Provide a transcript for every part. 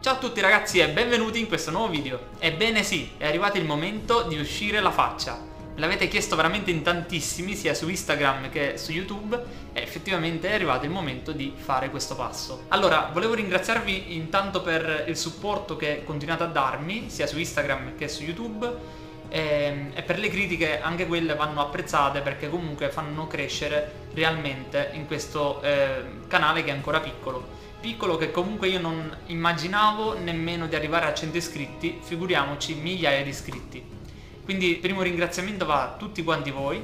Ciao a tutti ragazzi e benvenuti in questo nuovo video. Ebbene sì, è arrivato il momento di uscire la faccia. Me l'avete chiesto veramente in tantissimi, sia su Instagram che su YouTube, e effettivamente è arrivato il momento di fare questo passo. Allora, volevo ringraziarvi intanto per il supporto che continuate a darmi, sia su Instagram che su YouTube, e per le critiche, anche quelle vanno apprezzate perché comunque fanno crescere realmente in questo canale che è ancora piccolo, che comunque io non immaginavo nemmeno di arrivare a 100 iscritti, figuriamoci migliaia di iscritti. Quindi il primo ringraziamento va a tutti quanti voi,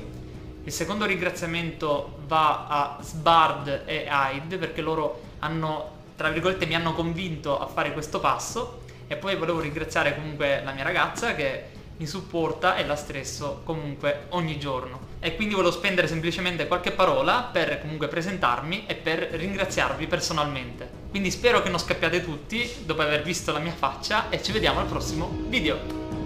il secondo ringraziamento va a Sbard e Aide perché loro hanno, tra virgolette, mi hanno convinto a fare questo passo, e poi volevo ringraziare comunque la mia ragazza che mi supporta e la stresso comunque ogni giorno. E quindi volevo spendere semplicemente qualche parola per comunque presentarmi e per ringraziarvi personalmente. Quindi spero che non scappiate tutti dopo aver visto la mia faccia e ci vediamo al prossimo video.